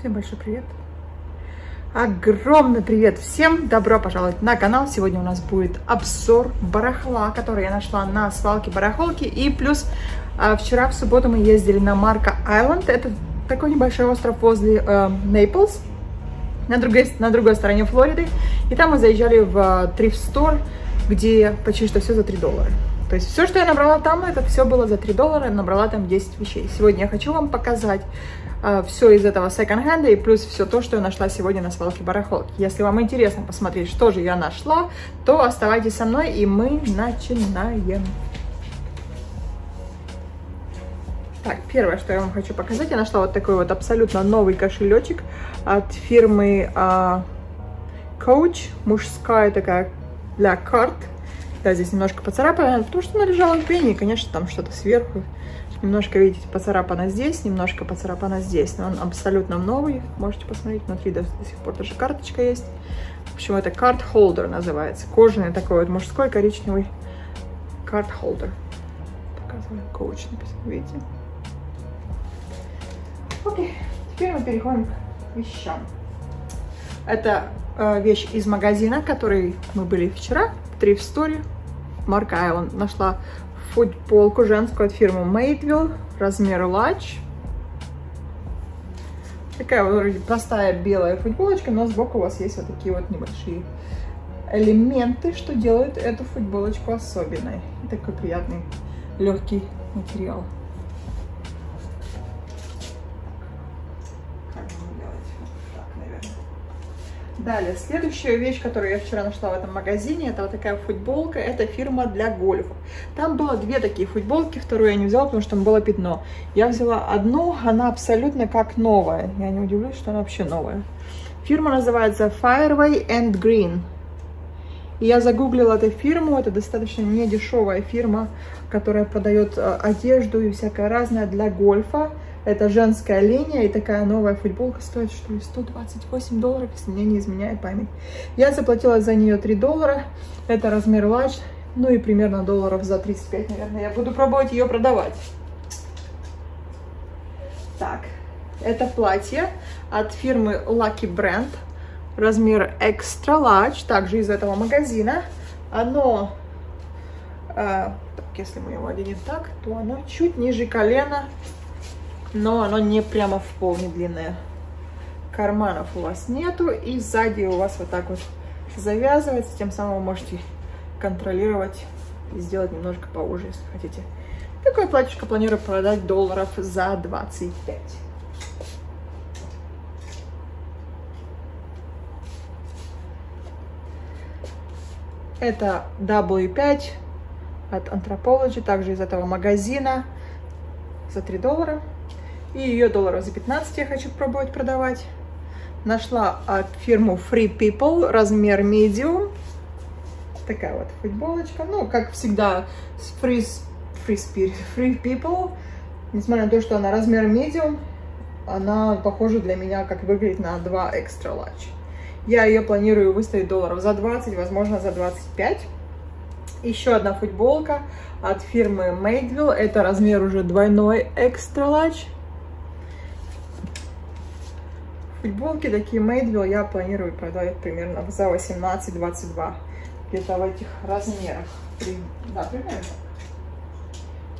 Всем большой привет. Огромный привет всем. Добро пожаловать на канал. Сегодня у нас будет обзор барахла, который я нашла на свалке барахолки. И плюс вчера в субботу мы ездили на Марко Айленд. Это такой небольшой остров возле Нейплс, на другой стороне Флориды. И там мы заезжали в Thrift Store, где почти что все за $3. То есть все, что я набрала там, это все было за $3. Я набрала там 10 вещей. Сегодня я хочу вам показать все из этого секонд-хенда и плюс все то, что я нашла сегодня на свалке барахолки. Если вам интересно посмотреть, что же я нашла, то оставайтесь со мной, и мы начинаем. Так, первое, что я вам хочу показать, я нашла вот такой вот абсолютно новый кошелечек от фирмы Coach. Мужская такая для карт. Да, здесь немножко поцарапано, потому что она лежала в пене, и, конечно, там что-то сверху. Немножко, видите, поцарапано здесь, немножко поцарапано здесь. Но он абсолютно новый, можете посмотреть, внутри до сих пор даже карточка есть. В общем, это карт-холдер называется. Кожаный такой вот мужской коричневый карт-холдер. Показываю, Коуч написано, видите? Окей, теперь мы переходим к вещам. Это вещь из магазина, в которой мы были вчера. Thrift Store, Марко Айленд. Нашла футболку женскую от фирмы Madewell, размер large. Такая вроде простая белая футболочка, но сбоку у вас есть вот такие вот небольшие элементы, что делают эту футболочку особенной. И такой приятный легкий материал. Далее, следующая вещь, которую я вчера нашла в этом магазине, это вот такая футболка, это фирма для гольфа. Там было две такие футболки, вторую я не взяла, потому что там было пятно. Я взяла одну, она абсолютно как новая, я не удивлюсь, что она вообще новая. Фирма называется Fairway and Greene. И я загуглила эту фирму, это достаточно недешевая фирма, которая продает одежду и всякое разное для гольфа. Это женская линия, и такая новая футболка стоит, что ли, $128, если мне не изменяет память. Я заплатила за нее $3, это размер large, ну и примерно долларов за 35, наверное, я буду пробовать ее продавать. Так, это платье от фирмы Lucky Brand, размер extra large, также из этого магазина. Оно, так, если мы его оденем так, то оно чуть ниже колена. Но оно не прямо в пол, не длинное. Карманов у вас нету. И сзади у вас вот так вот завязывается. Тем самым вы можете контролировать и сделать немножко поуже, если хотите. Такое платьишко планирую продать долларов за 25. Это W5 от Anthropologie, также из этого магазина, за $3. И ее долларов за 15 я хочу пробовать продавать. Нашла от фирмы Free People, размер medium. Такая вот футболочка. Ну, как всегда, с Free People. Несмотря на то, что она размер medium, она похожа для меня, как выглядит, на 2 extra large. Я ее планирую выставить долларов за 20, возможно, за 25. Еще одна футболка от фирмы Madewell. Это размер уже двойной extra large. Футболки такие Madewell я планирую продавать примерно за 18-22. Где-то в этих размерах. Да, примерно.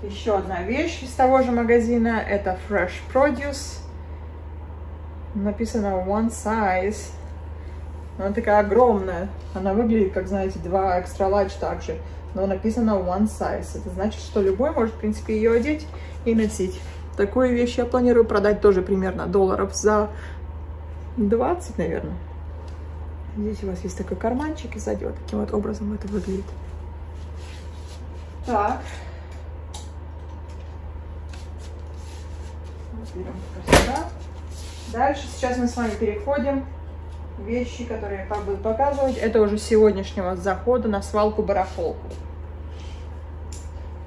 Еще одна вещь из того же магазина. Это Fresh Produce. Написано One Size. Она такая огромная. Она выглядит, как, знаете, 2 extra large также. Но написано One Size. Это значит, что любой может, в принципе, ее одеть и носить. Такую вещь я планирую продать тоже примерно долларов за 20, наверное. Здесь у вас есть такой карманчик, и сзади вот таким вот образом это выглядит. Так. Вот берем сюда. Дальше сейчас мы с вами переходим. Вещи, которые я буду показывать, это уже сегодняшнего захода на свалку барахолку.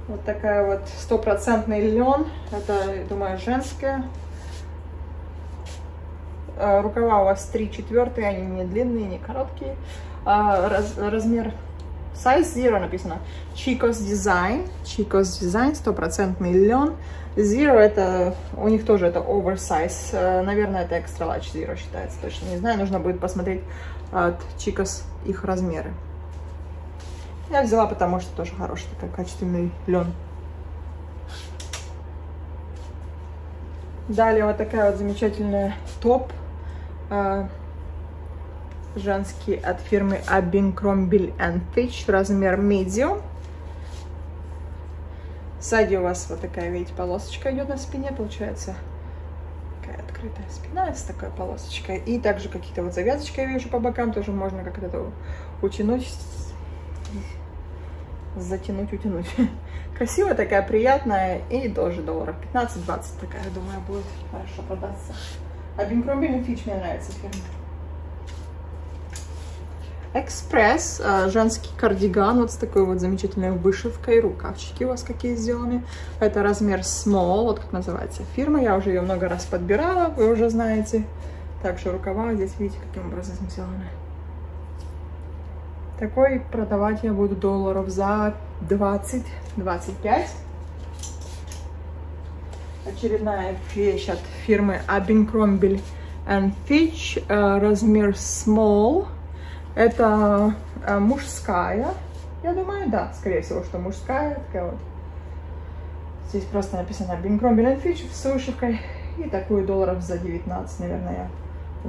Вот такая вот стопроцентный лен. Это, я думаю, женская. Рукава у вас 3/4, они не длинные, не короткие. Размер Size Zero написано. Chicos Design. Chicos Design, 100% лен. Zero это, у них тоже это оверсайз. Наверное, это extra large Zero считается, точно не знаю. Нужно будет посмотреть от Chicos их размеры. Я взяла, потому что тоже хороший такой качественный лен. Далее вот такая вот замечательная топ. Женский от фирмы Abercrombie & Fitch, размер medium. Сзади у вас вот такая, видите, полосочка идет на спине, получается такая открытая спина с такой полосочкой. И также какие-то вот завязочки я вижу по бокам, тоже можно как-то это утянуть, затянуть, утянуть. Красивая такая, приятная, и тоже долларов 15-20 такая, думаю, будет хорошо продаться. Abercrombie & Fitch мне нравится фирма. Экспресс, женский кардиган, вот с такой вот замечательной вышивкой, рукавчики у вас какие сделаны. Это размер small, вот как называется фирма, я уже ее много раз подбирала, вы уже знаете. Также рукава здесь, видите, каким образом сделаны. Такой продавать я буду долларов за 20-25. Очередная вещь от фирмы Abercrombie & Fitch, размер small. Это мужская, я думаю, да, скорее всего, что мужская, такая вот. Здесь просто написано Abercrombie & Fitch с вышивкой, и такую долларов за 19, наверное, я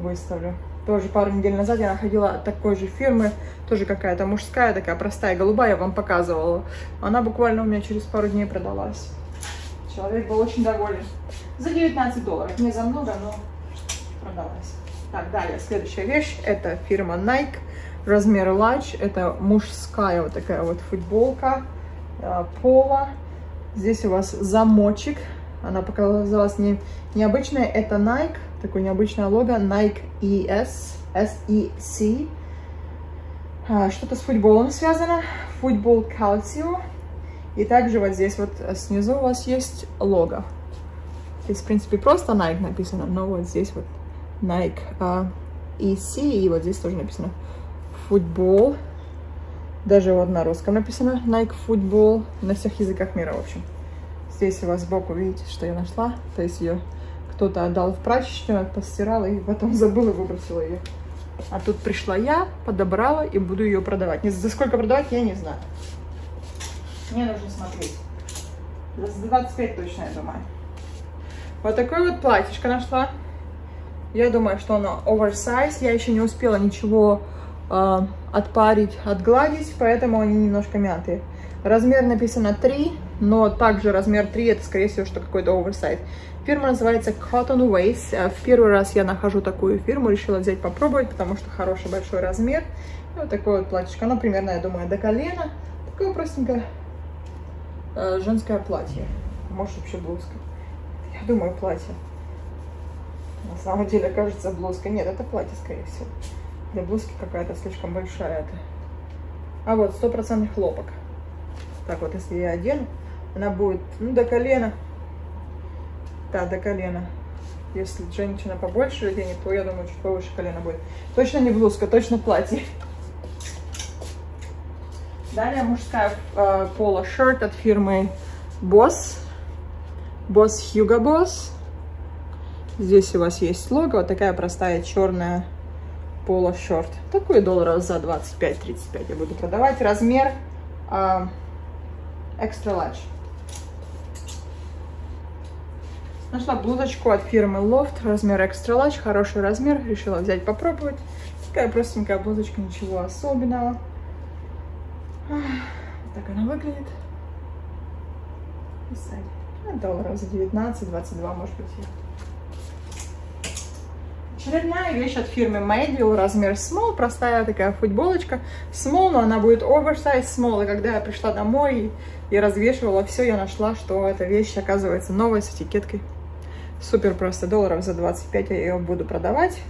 выставлю. Тоже пару недель назад я находила такой же фирмы, тоже какая-то мужская, такая простая, голубая, я вам показывала. Она буквально у меня через пару дней продалась. Человек был очень доволен. За 19 долларов, не за много, но продалась. Так, далее, следующая вещь, это фирма Nike, размер large, это мужская вот такая вот футболка, поло. Здесь у вас замочек, она показалась необычная, это Nike, такое необычное лого, Nike ES, S-E-C, что-то с футболом связано, футбол Calcio, и также вот здесь вот снизу у вас есть лого. Здесь, в принципе, просто Nike написано, но вот здесь вот Nike EC, и вот здесь тоже написано футбол, даже вот на русском написано Nike футбол, на всех языках мира, в общем. Здесь у вас сбоку, видите, что я нашла, то есть ее кто-то отдал в прачечную, постирала и потом забыла, выбросила ее. А тут пришла я, подобрала и буду ее продавать. Не за сколько продавать, я не знаю. Мне нужно смотреть. За 25 точно, я думаю. Вот такое вот платьишко нашла. Я думаю, что она оверсайз. Я еще не успела ничего отпарить, отгладить, поэтому они немножко мятые. Размер написано 3, но также размер 3 это, скорее всего, что какой-то оверсайз. Фирма называется Cotton Waste. В первый раз я нахожу такую фирму, решила взять попробовать, потому что хороший большой размер. И вот такое вот платьишко. Оно примерно, я думаю, до колена. Такое простенькое женское платье. Может, вообще блузка. Я думаю, платье. На самом деле, кажется, блузка. Нет, это платье, скорее всего. Для блузки какая-то слишком большая. Это. А вот, 100% хлопок. Так вот, если я одену, она будет, ну, до колена. Да, до колена. Если женщина побольше оденет, то, я думаю, чуть повыше колена будет. Точно не блузка, точно платье. Далее мужская поло-шерт от фирмы Boss. Boss Hugo Boss. Здесь у вас есть лого, вот такая простая черная поло-шорт. Такую долларов за 25-35 я буду продавать. Размер extra large. Нашла блузочку от фирмы Loft, размер extra large, хороший размер, решила взять попробовать. Такая простенькая блузочка, ничего особенного. Так она выглядит. Долларов за 19-22, может быть. Очередная вещь от фирмы Madewell, размер small, простая такая футболочка. Small, но она будет oversize small. И когда я пришла домой и развешивала все, я нашла, что эта вещь оказывается новая, с этикеткой. Супер просто, долларов за 25 я ее буду продавать.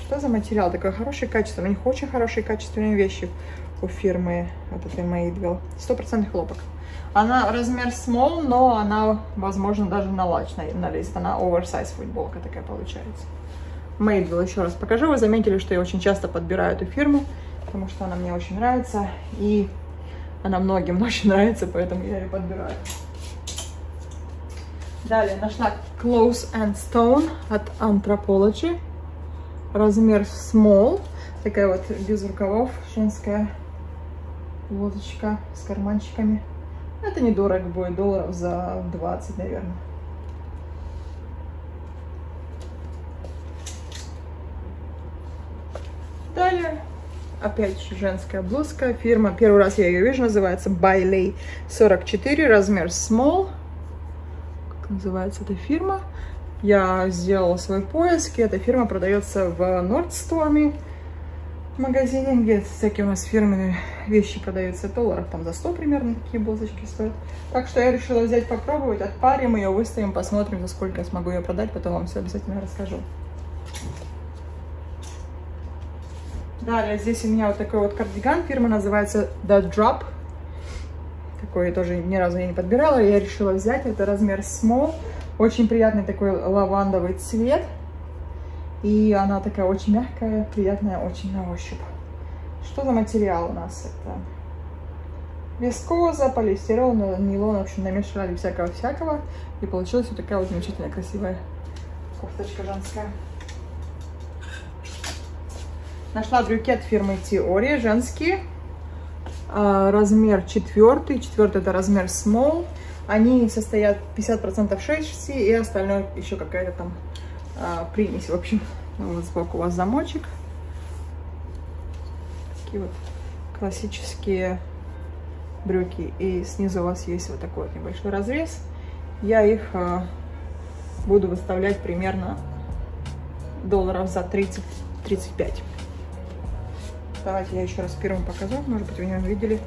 Что за материал? Такое хорошее качество. У них очень хорошие качественные вещи у фирмы вот этой Madewell. 100% хлопок. Она размер small, но она, возможно, даже на лач налезет. Она оверсайз футболка такая получается. Madewell еще раз покажу. Вы заметили, что я очень часто подбираю эту фирму. потому что она мне очень нравится, и она многим очень нравится, поэтому я ее подбираю. Далее нашла Close and Stone от Anthropologie, размер small, такая вот без рукавов, женская блузочка с карманчиками. Это недорого будет, долларов за 20, наверное. Далее опять женская блузка, фирма, первый раз я ее вижу, называется Bailey 44, размер small. Как называется эта фирма? Я сделала свой поиск, и эта фирма продается в Nordstrom магазине, где всякие у нас фирменные вещи продаются, долларов там за 100 примерно такие блузочки стоят. Так что я решила взять, попробовать, отпарим ее, выставим, посмотрим, за сколько я смогу ее продать, потом вам все обязательно расскажу. Далее здесь у меня вот такой вот кардиган, фирма называется The Drop. Такой я тоже ни разу не подбирала, я решила взять, это размер small, очень приятный такой лавандовый цвет. И она такая очень мягкая, приятная, очень на ощупь. Что за материал у нас? Это вискоза, полистирол, нейлон, в общем, намешали всякого-всякого. И получилась вот такая вот замечательная, красивая кофточка женская. Нашла брюки от фирмы Theory, женские, размер 4, 4 это размер small, они состоят 50% шерсти и остальное еще какая-то там примесь, в общем, вот сбоку у вас замочек, такие вот классические брюки, и снизу у вас есть вот такой вот небольшой разрез, я их буду выставлять примерно долларов за 30-35. Давайте я еще раз первым покажу, может быть, вы не видели.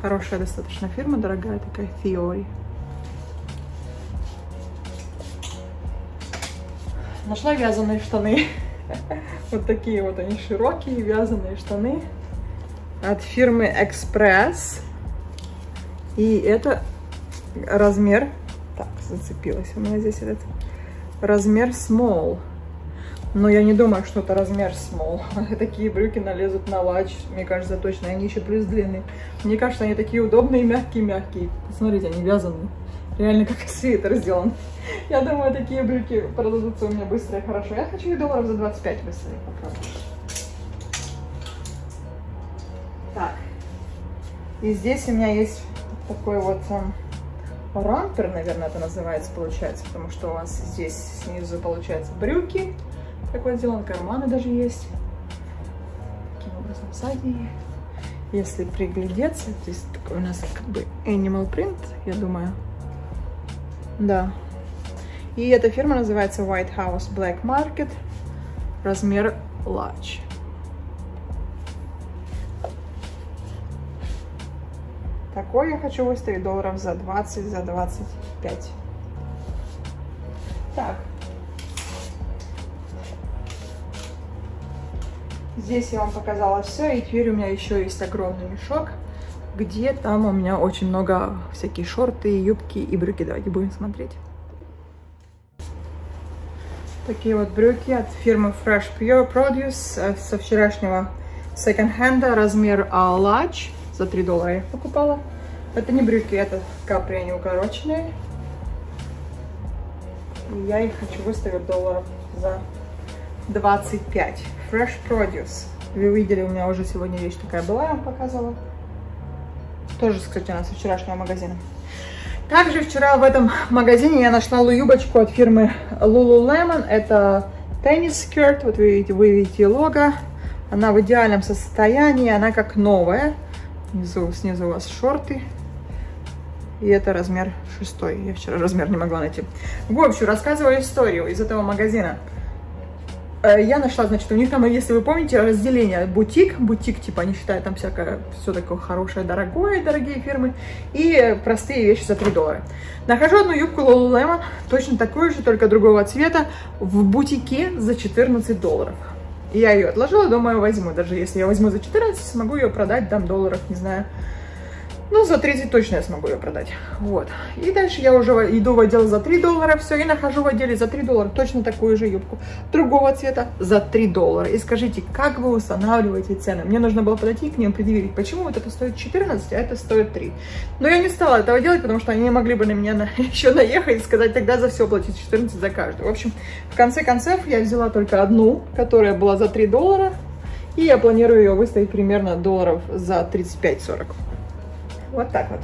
Хорошая достаточно фирма, дорогая такая, Theory. Нашла вязаные штаны. Вот такие вот они широкие, вязаные штаны. От фирмы Express. И это размер... Так, зацепилась у меня здесь этот. Размер small. Но я не думаю, что это размер small. Такие брюки налезут на лач, мне кажется, точно. Они еще плюс длинные. Мне кажется, они такие удобные, мягкие-мягкие. Посмотрите, они вязаны. Реально как свитер сделан. Я думаю, такие брюки продадутся у меня быстро и хорошо. Я хочу их долларов за 25 быстрее попробовать. Так. И здесь у меня есть такой вот... рампер, наверное, это называется, получается. Потому что у вас здесь снизу, получается, брюки. Такое дело, карманы даже есть. Таким образом, сзади. Если приглядеться, здесь такой у нас как бы animal print, я думаю. Да. И эта фирма называется White House Black Market. Размер large. Такой я хочу выставить долларов за 20, за 25. Так. Здесь я вам показала все, и теперь у меня еще есть огромный мешок, где там у меня очень много всякие шорты, юбки и брюки. Давайте будем смотреть. Такие вот брюки от фирмы Fresh Produce со вчерашнего секонд-хенда, размер large, за 3 доллара я их покупала. Это не брюки, это капри, они укороченные. И я их хочу выставить долларов за 25. Fresh Produce. Вы видели, у меня уже сегодня вещь такая была, я вам показывала. Тоже, кстати, у нас вчерашнего магазина. Также вчера в этом магазине я нашла юбочку от фирмы Lululemon. Это теннис-скёрт. Вот вы видите лого. Она в идеальном состоянии, она как новая. Внизу, снизу у вас шорты. И это размер 6. Я вчера размер не могла найти. В общем, рассказываю историю из этого магазина. Я нашла, значит, у них там, если вы помните, разделение бутик. Бутик, типа, они считают там всякое, все такое хорошее, дорогое, дорогие фирмы. И простые вещи за 3 доллара. Нахожу одну юбку Lululemon, точно такую же, только другого цвета, в бутике за 14 долларов. И я ее отложила, думаю, возьму. Даже если я возьму за 14, смогу ее продать, дам долларов, не знаю, Ну, за 30 точно я смогу ее продать. Вот. И дальше я уже иду в отдел за $3, все, и нахожу в отделе за $3 точно такую же юбку другого цвета за $3. И скажите, как вы устанавливаете цены? Мне нужно было подойти к ним, предъявить, почему вот это стоит 14, а это стоит 3. Но я не стала этого делать, потому что они могли бы на меня еще наехать и сказать, тогда за все платить 14 за каждую. В общем, в конце концов, я взяла только одну, которая была за $3, и я планирую ее выставить примерно долларов за 35-40. Вот так вот.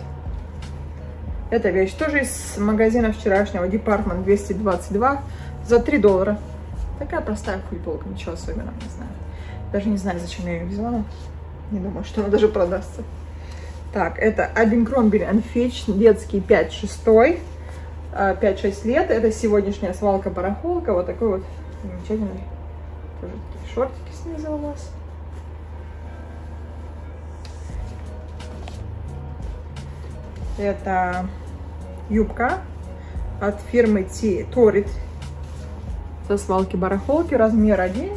Эта вещь тоже из магазина вчерашнего, Department 222, за $3. Такая простая футболка, ничего особенного, не знаю. Даже не знаю, зачем я ее взяла. Не думаю, что она даже продастся. Так, это Abercrombie & Fitch, детский 5-6 лет. Это сегодняшняя свалка-барахолка. Вот такой вот замечательный. Тоже такие шортики снизу у нас. Это юбка от фирмы Torid со свалки-барахолки, размер 1,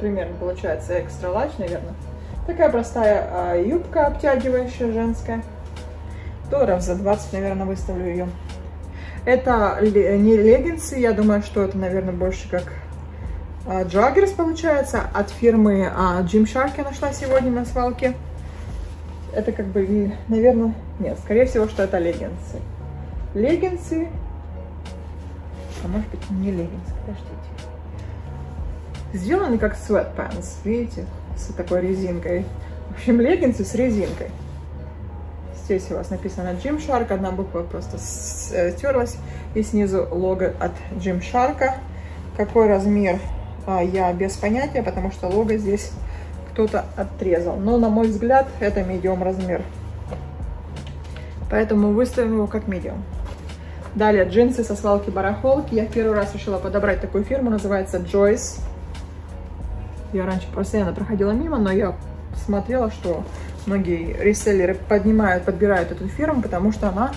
примерно получается экстра ларч, наверное. Такая простая юбка обтягивающая, женская. Долларов за 20, наверное, выставлю ее. Это не леггинсы, я думаю, что это, наверное, больше как джаггерс получается. От фирмы Gymshark я нашла сегодня на свалке. Это как бы, наверное, нет, скорее всего, что это леггинсы. Леггинсы, а может быть не леггинсы, подождите. Сделаны как sweatpants, видите, с такой резинкой. В общем, леггинсы с резинкой. Здесь у вас написано Gymshark, одна буква просто стерлась, и снизу лого от Gymshark. Какой размер, я без понятия, потому что лого здесь кто-то отрезал, но на мой взгляд это medium размер, поэтому выставим его как medium. Далее джинсы со свалки барахолки. Я в первый раз решила подобрать такую фирму, называется Joyce. Я раньше постоянно проходила мимо, но я смотрела, что многие реселлеры подбирают эту фирму, потому что она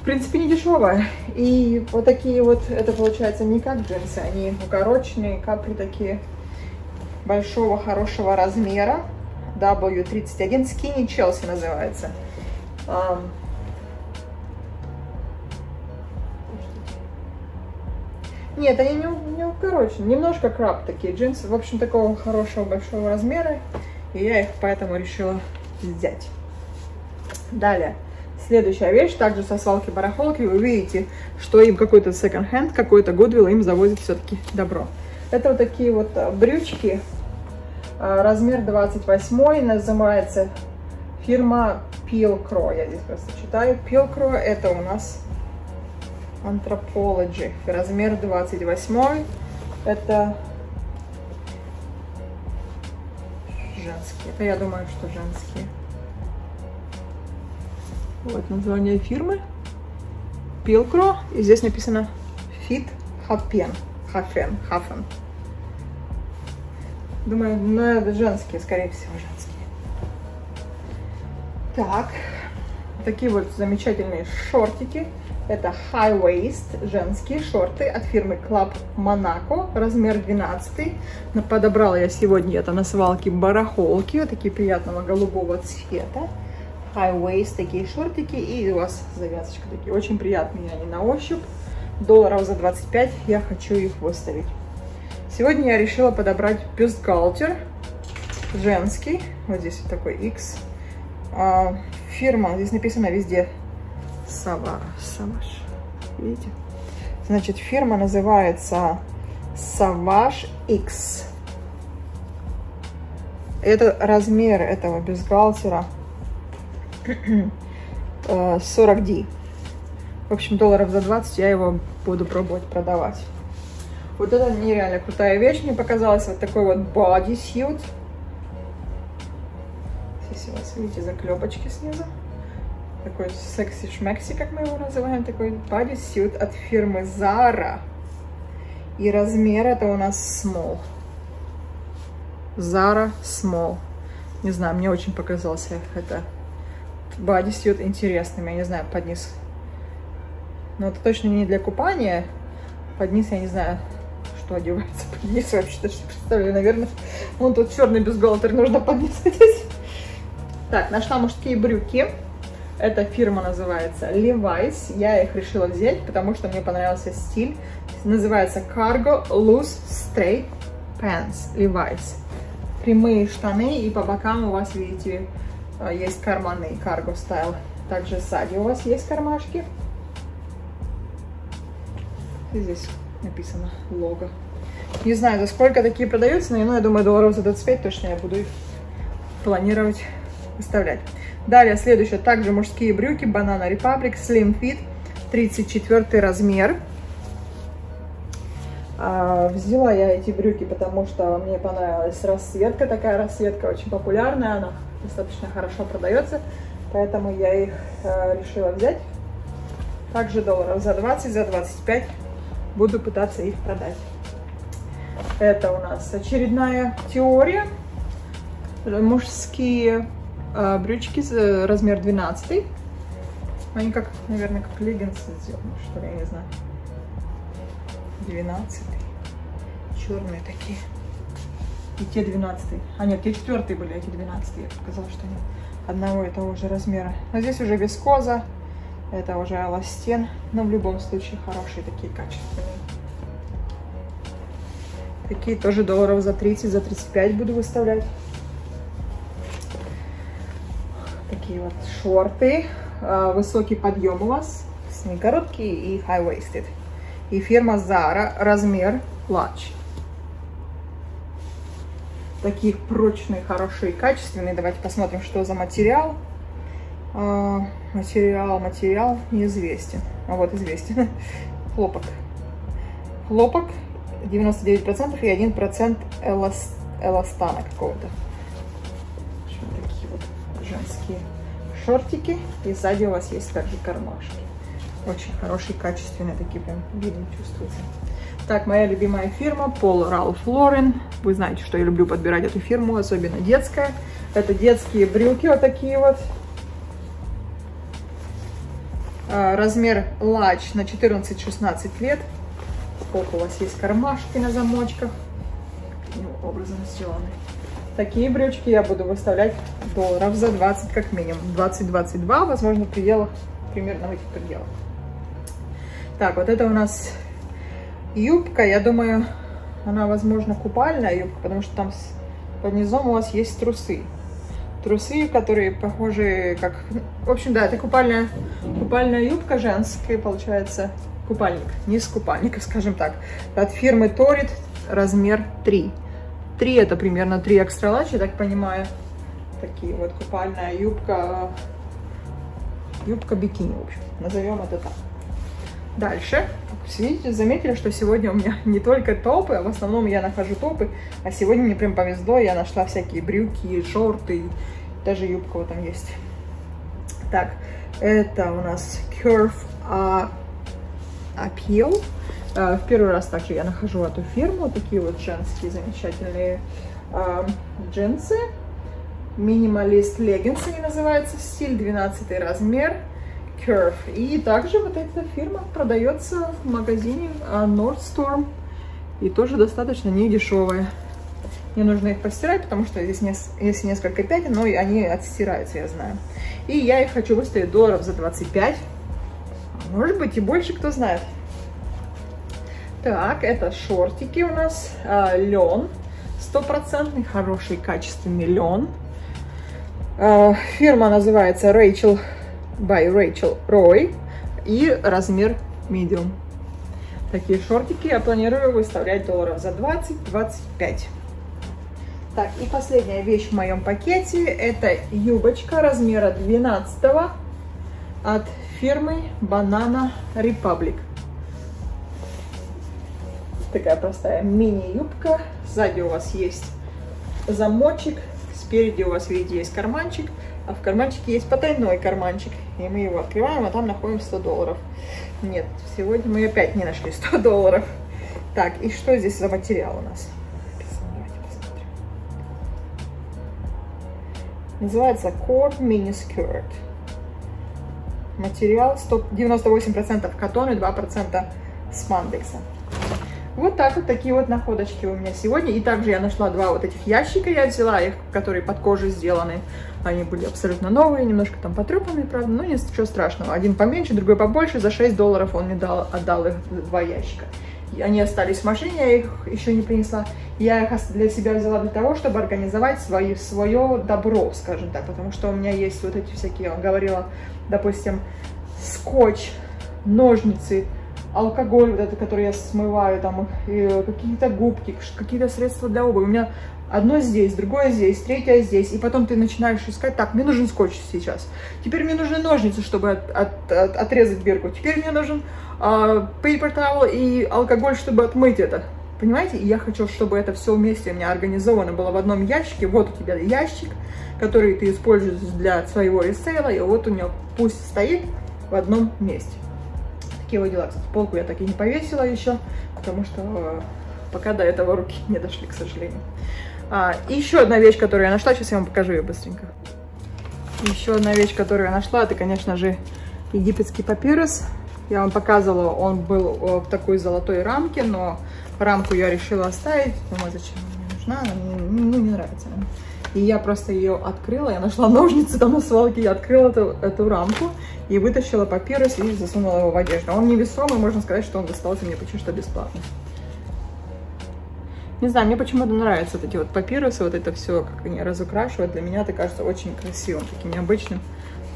в принципе не дешевая. И вот такие вот, это получается не как джинсы, они укороченные, капли такие большого хорошего размера, W31, Skinny Chelsea называется. Нет, они не укорочены, немножко крап такие джинсы, в общем, такого хорошего большого размера, и я их поэтому решила взять. Далее, следующая вещь, также со свалки-барахолки, вы видите, что им какой-то секонд-хенд, какой-то Goodwill им завозит все-таки добро. Это вот такие вот брючки, размер 28, называется фирма Pilcro. Я здесь просто читаю. Pilcro это у нас Anthropologie, размер 28. Это женские. Это я думаю, что женские. Вот название фирмы Pilcro. И здесь написано Fit Happen. Хафен. Думаю, ну это женские, скорее всего, женские. Так, такие вот замечательные шортики. Это high waist женские шорты от фирмы Club Monaco, размер 12. Подобрала я сегодня это на свалке барахолки, вот такие приятного голубого цвета. High waist такие шортики, и у вас завязочка такие, очень приятные они на ощупь. Долларов за 25, я хочу их выставить. Сегодня я решила подобрать бюстгальтер женский. Вот здесь вот такой X. Фирма, здесь написано везде Savage. Видите? Значит, фирма называется Savage X. Это размер этого бюстгальтера 40D. В общем, долларов за 20 я его буду пробовать продавать. Вот это нереально крутая вещь. Мне показалась вот такой вот бодисьют. Здесь у вас, видите, заклепочки снизу. Такой секси-шмекси, как мы его называем. Такой бодисьют от фирмы Zara. И размер это у нас small. Zara small. Не знаю, мне очень показался это бодисьют интересным. Я не знаю, под низ. Но это точно не для купания. Под низ я не знаю, что одевается под низ. Вообще даже не представляю, наверное. Вон тут черный бюстгальтер нужно под низ одеть. Так, нашла мужские брюки. Эта фирма называется Levi's. Я их решила взять, потому что мне понравился стиль. Называется Cargo Loose Straight Pants Levi's. Прямые штаны, и по бокам у вас, видите, есть карманы Cargo Style. Также сзади у вас есть кармашки. И здесь написано лого. Не знаю, за сколько такие продаются, но я думаю, долларов за 25 точно я буду их планировать выставлять. Далее, следующее, также мужские брюки, Banana Republic, Slim Fit, 34 размер. Взяла я эти брюки, потому что мне понравилась расцветка, такая расцветка очень популярная, она достаточно хорошо продается, поэтому я их решила взять. Также долларов за 20, за 25 буду пытаться их продать. Это у нас очередная теория. Мужские брючки, размер 12. Они как, наверное, как леггинсы сделаны, что ли, я не знаю. 12. Черные такие. И те 12. А нет, те 4 были, а те 12. Я показала, что они одного и того же размера. Но здесь уже вискоза, это уже эластен. Но в любом случае хорошие такие, качественные. Такие тоже долларов за 30, за 35 буду выставлять. Такие вот шорты. Высокий подъем у вас. Сни короткие и high-waisted. И фирма Zara. Размер large. Такие прочные, хорошие, качественные. Давайте посмотрим, что за материал. Материал неизвестен. А вот известен. Хлопок. Хлопок. 99% и 1% эластана какого-то. Такие вот женские шортики. И сзади у вас есть также кармашки. Очень хорошие, качественные, такие прям видно, чувствуется. Так, моя любимая фирма Polo Ralph Lauren. Вы знаете, что я люблю подбирать эту фирму, особенно детская. Это детские брюки вот такие вот. Размер large на 14-16 лет. У вас есть кармашки на замочках, каким образом сделаны. Такие брючки я буду выставлять долларов за 20 как минимум. 20-22, возможно, в пределах, примерно в этих пределах. Так, вот это у нас юбка. Я думаю, она, возможно, купальная юбка, потому что там под низом у вас есть трусы. Трусы, которые похожи как... В общем, да, это купальная юбка женская, получается... Купальник, низ купальника, скажем так. От фирмы Torid, размер 3. 3 это примерно 3 экстра ларч, я так понимаю. Такие вот купальная юбка. Юбка-бикини, в общем. Назовем это так. Дальше. Видите, заметили, что сегодня у меня не только топы, а в основном я нахожу топы. А сегодня мне прям повезло, я нашла всякие брюки, шорты. Даже юбка вот там есть. Так, это у нас Curve Appeal. В первый раз также я нахожу эту фирму. Такие вот женские замечательные джинсы. Minimalist leggings они называются. Стиль 12 размер. Curve. И также вот эта фирма продается в магазине Nordstrom. И тоже достаточно недешевая. Мне нужно их постирать, потому что здесь есть несколько пятен, но они отстираются, я знаю. И я их хочу выставить долларов за 25. Может быть и больше, кто знает. Так, это шортики у нас. Лен. 100% хороший, качественный лен. Фирма называется Rachel by Rachel Roy. И размер medium. Такие шортики я планирую выставлять долларов за 20-25. Так, и последняя вещь в моем пакете. Это юбочка размера 12 от фирмы Banana Republic. Такая простая мини-юбка. Сзади у вас есть замочек. Спереди у вас, видите, есть карманчик. А в карманчике есть потайной карманчик. И мы его открываем, а там находим 100 долларов. Нет, сегодня мы опять не нашли 100 долларов. Так, и что здесь за материал у нас? Давайте посмотрим. Называется Cord Mini Skirt. Материал 98% катон и 2% спандекса. Вот так вот, такие вот находочки у меня сегодня. И также я нашла два вот этих ящика, я взяла их, которые под кожей сделаны. Они были абсолютно новые, немножко там потрепанные, правда, но ничего страшного. Один поменьше, другой побольше, за $6 он мне отдал их два ящика. Они остались в машине, я их еще не принесла. Я их для себя взяла для того, чтобы организовать свое добро, скажем так. Потому что у меня есть вот эти всякие, я вам говорила, допустим, скотч, ножницы, алкоголь, вот это, который я смываю, там какие-то губки, какие-то средства для обуви. У меня одно здесь, другое здесь, третье здесь. И потом ты начинаешь искать, так, мне нужен скотч сейчас. Теперь мне нужны ножницы, чтобы отрезать бирку. Теперь мне нужен paper towel и алкоголь, чтобы отмыть это. Понимаете? И я хочу, чтобы это все вместе у меня организовано было в одном ящике. Вот у тебя ящик, который ты используешь для своего ресейла. И вот у него пусть стоит в одном месте. Такие вот дела. Кстати, полку я так и не повесила еще, потому что пока до этого руки не дошли, к сожалению. И еще одна вещь, которую я нашла, сейчас я вам покажу ее быстренько. Еще одна вещь, которую я нашла, это, конечно же, египетский папирус. Я вам показывала, он был в такой золотой рамке, но рамку я решила оставить. Думаю, зачем она мне нужна, она мне, ну, не нравится. И я просто ее открыла, я нашла ножницы там на свалке, я открыла эту рамку и вытащила папирус и засунула его в одежду. Он невесомый, можно сказать, что он достался мне почти что бесплатно. Не знаю, мне почему-то нравятся вот эти вот папирусы, вот это все, как они разукрашивают. Для меня это кажется очень красивым, таким необычным,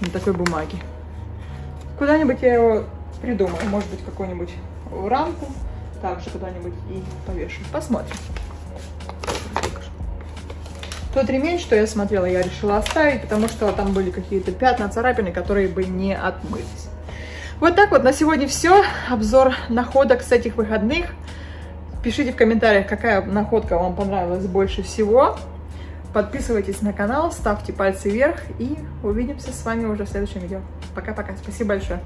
на такой бумаге. Куда-нибудь я его придумаю, может быть, какую-нибудь рамку также куда-нибудь и повешу. Посмотрим. Тот ремень, что я смотрела, я решила оставить, потому что там были какие-то пятна, царапины, которые бы не отмылись. Вот так вот на сегодня все. Обзор находок с этих выходных. Пишите в комментариях, какая находка вам понравилась больше всего. Подписывайтесь на канал, ставьте пальцы вверх и увидимся с вами уже в следующем видео. Пока-пока. Спасибо большое.